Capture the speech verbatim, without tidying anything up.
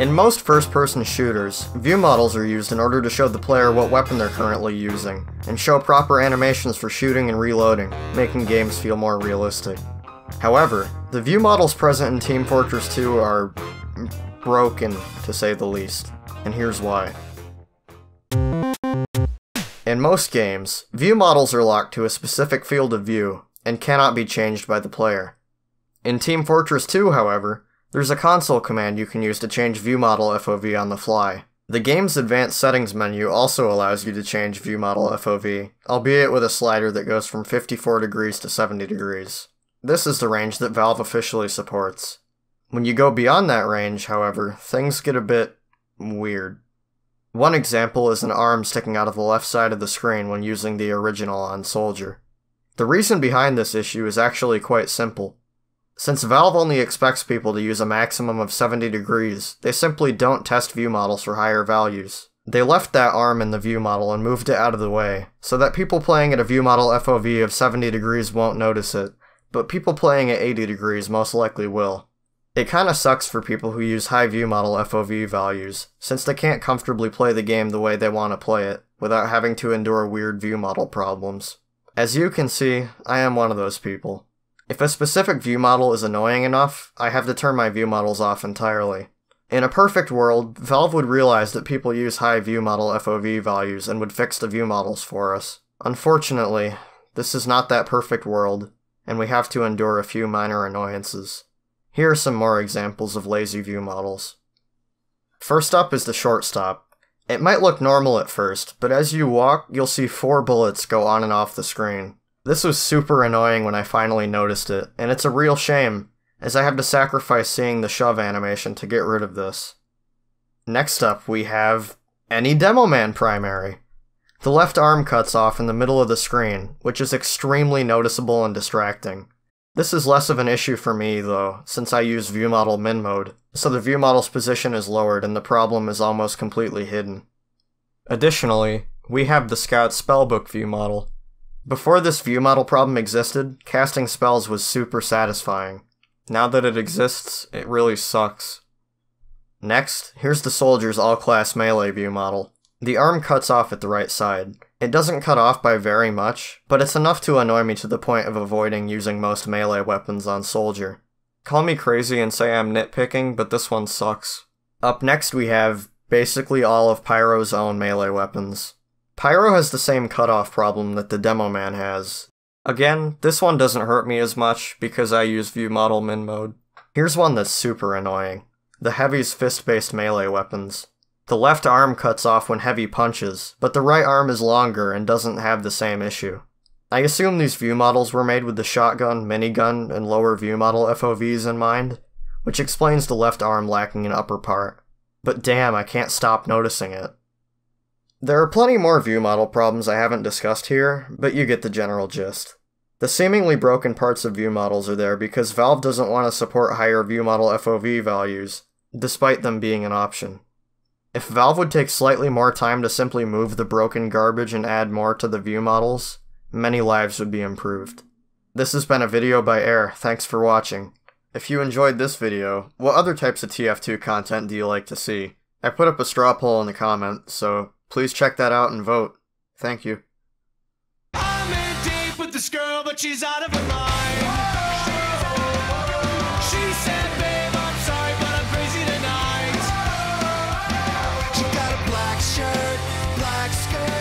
In most first-person shooters, view models are used in order to show the player what weapon they're currently using, and show proper animations for shooting and reloading, making games feel more realistic. However, the view models present in Team Fortress two are broken, to say the least, and here's why. In most games, view models are locked to a specific field of view, and cannot be changed by the player. In Team Fortress two, however, there's a console command you can use to change ViewModel F O V on the fly. The game's advanced settings menu also allows you to change ViewModel F O V, albeit with a slider that goes from fifty-four degrees to seventy degrees. This is the range that Valve officially supports. When you go beyond that range, however, things get a bit weird. One example is an arm sticking out of the left side of the screen when using the original on Soldier. The reason behind this issue is actually quite simple. Since Valve only expects people to use a maximum of seventy degrees, they simply don't test view models for higher values. They left that arm in the view model and moved it out of the way, so that people playing at a view model F O V of seventy degrees won't notice it, but people playing at eighty degrees most likely will. It kinda sucks for people who use high view model F O V values, since they can't comfortably play the game the way they want to play it, without having to endure weird view model problems. As you can see, I am one of those people. If a specific view model is annoying enough, I have to turn my view models off entirely. In a perfect world, Valve would realize that people use high view model F O V values and would fix the view models for us. Unfortunately, this is not that perfect world, and we have to endure a few minor annoyances. Here are some more examples of lazy view models. First up is the shortstop. It might look normal at first, but as you walk, you'll see four bullets go on and off the screen. This was super annoying when I finally noticed it, and it's a real shame, as I have to sacrifice seeing the shove animation to get rid of this. Next up, we have any Demoman primary. The left arm cuts off in the middle of the screen, which is extremely noticeable and distracting. This is less of an issue for me, though, since I use ViewModel Min mode, so the view model's position is lowered and the problem is almost completely hidden. Additionally, we have the Scout spellbook view model. Before this view model problem existed, casting spells was super satisfying. Now that it exists, it really sucks. Next, here's the Soldier's all-class melee view model. The arm cuts off at the right side. It doesn't cut off by very much, but it's enough to annoy me to the point of avoiding using most melee weapons on Soldier. Call me crazy and say I'm nitpicking, but this one sucks. Up next we have basically all of Pyro's own melee weapons. Pyro has the same cutoff problem that the Demoman has. Again, this one doesn't hurt me as much because I use ViewModel Min mode. Here's one that's super annoying. The Heavy's fist-based melee weapons. The left arm cuts off when Heavy punches, but the right arm is longer and doesn't have the same issue. I assume these view models were made with the shotgun, minigun, and lower view model F O Vs in mind, which explains the left arm lacking an upper part. But damn, I can't stop noticing it. There are plenty more view model problems I haven't discussed here, but you get the general gist. The seemingly broken parts of view models are there because Valve doesn't want to support higher view model F O V values, despite them being an option. If Valve would take slightly more time to simply move the broken garbage and add more to the view models, many lives would be improved. This has been a video by Air, thanks for watching. If you enjoyed this video, what other types of T F two content do you like to see? I put up a straw poll in the comments, so please check that out and vote. Thank you. I'm in deep with this girl, but she's out of her mind. Whoa. She said, babe, I'm sorry, but I'm crazy tonight. Whoa. She got a black shirt, black skirt.